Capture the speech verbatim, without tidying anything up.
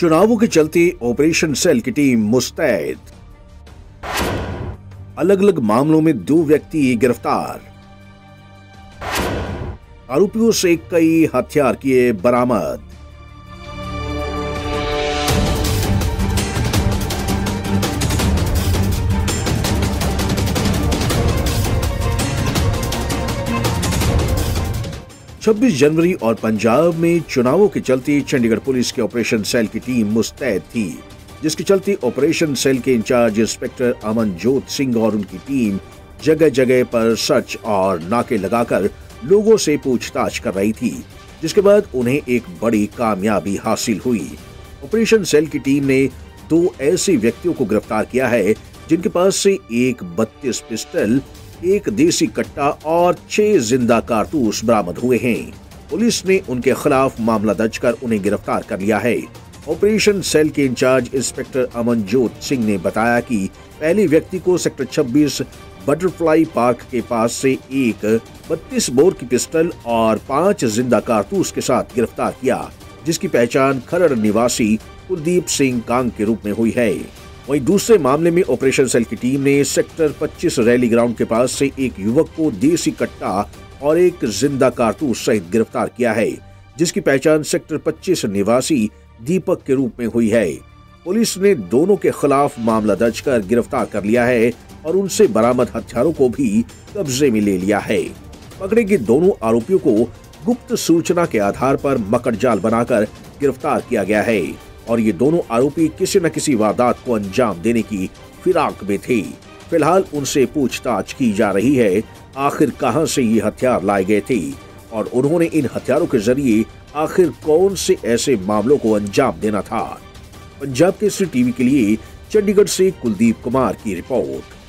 चुनावों के चलते ऑपरेशन सेल की टीम मुस्तैद। अलग अलग मामलों में दो व्यक्ति गिरफ्तार, आरोपियों से कई हथियार किए बरामद। छब्बीस जनवरी और पंजाब में चुनावों के चलते चंडीगढ़ पुलिस के ऑपरेशन सेल की टीम मुस्तैद थी, जिसके चलते ऑपरेशन सेल के इंचार्ज इंस्पेक्टर अमनजोत सिंह और उनकी टीम जगह जगह पर सर्च और नाके लगाकर लोगों से पूछताछ कर रही थी, जिसके बाद उन्हें एक बड़ी कामयाबी हासिल हुई। ऑपरेशन सेल की टीम ने दो ऐसे व्यक्तियों को गिरफ्तार किया है जिनके पास से एक बत्तीस पिस्टल, एक देसी कट्टा और छह जिंदा कारतूस बरामद हुए हैं। पुलिस ने उनके खिलाफ मामला दर्ज कर उन्हें गिरफ्तार कर लिया है। ऑपरेशन सेल के इंचार्ज इंस्पेक्टर अमनजोत सिंह ने बताया कि पहले व्यक्ति को सेक्टर छब्बीस बटरफ्लाई पार्क के पास से एक बत्तीस बोर की पिस्टल और पांच जिंदा कारतूस के साथ गिरफ्तार किया, जिसकी पहचान खरड़ निवासी कुलदीप सिंह कांग के रूप में हुई है। वहीं दूसरे मामले में ऑपरेशन सेल की टीम ने सेक्टर पच्चीस रैली ग्राउंड के पास से एक युवक को देसी कट्टा और एक जिंदा कारतूस सहित गिरफ्तार किया है, जिसकी पहचान सेक्टर पच्चीस निवासी दीपक के रूप में हुई है। पुलिस ने दोनों के खिलाफ मामला दर्ज कर गिरफ्तार कर लिया है और उनसे बरामद हथियारों को भी कब्जे में ले लिया है। पकड़े गए दोनों आरोपियों को गुप्त सूचना के आधार पर मकड़जाल बनाकर गिरफ्तार किया गया है और ये दोनों आरोपी किसी न किसी वारदात को अंजाम देने की फिराक में थे। फिलहाल उनसे पूछताछ की जा रही है, आखिर कहां से ये हथियार लाए गए थे और उन्होंने इन हथियारों के जरिए आखिर कौन से ऐसे मामलों को अंजाम देना था। पंजाब केसरी टीवी के लिए चंडीगढ़ से कुलदीप कुमार की रिपोर्ट।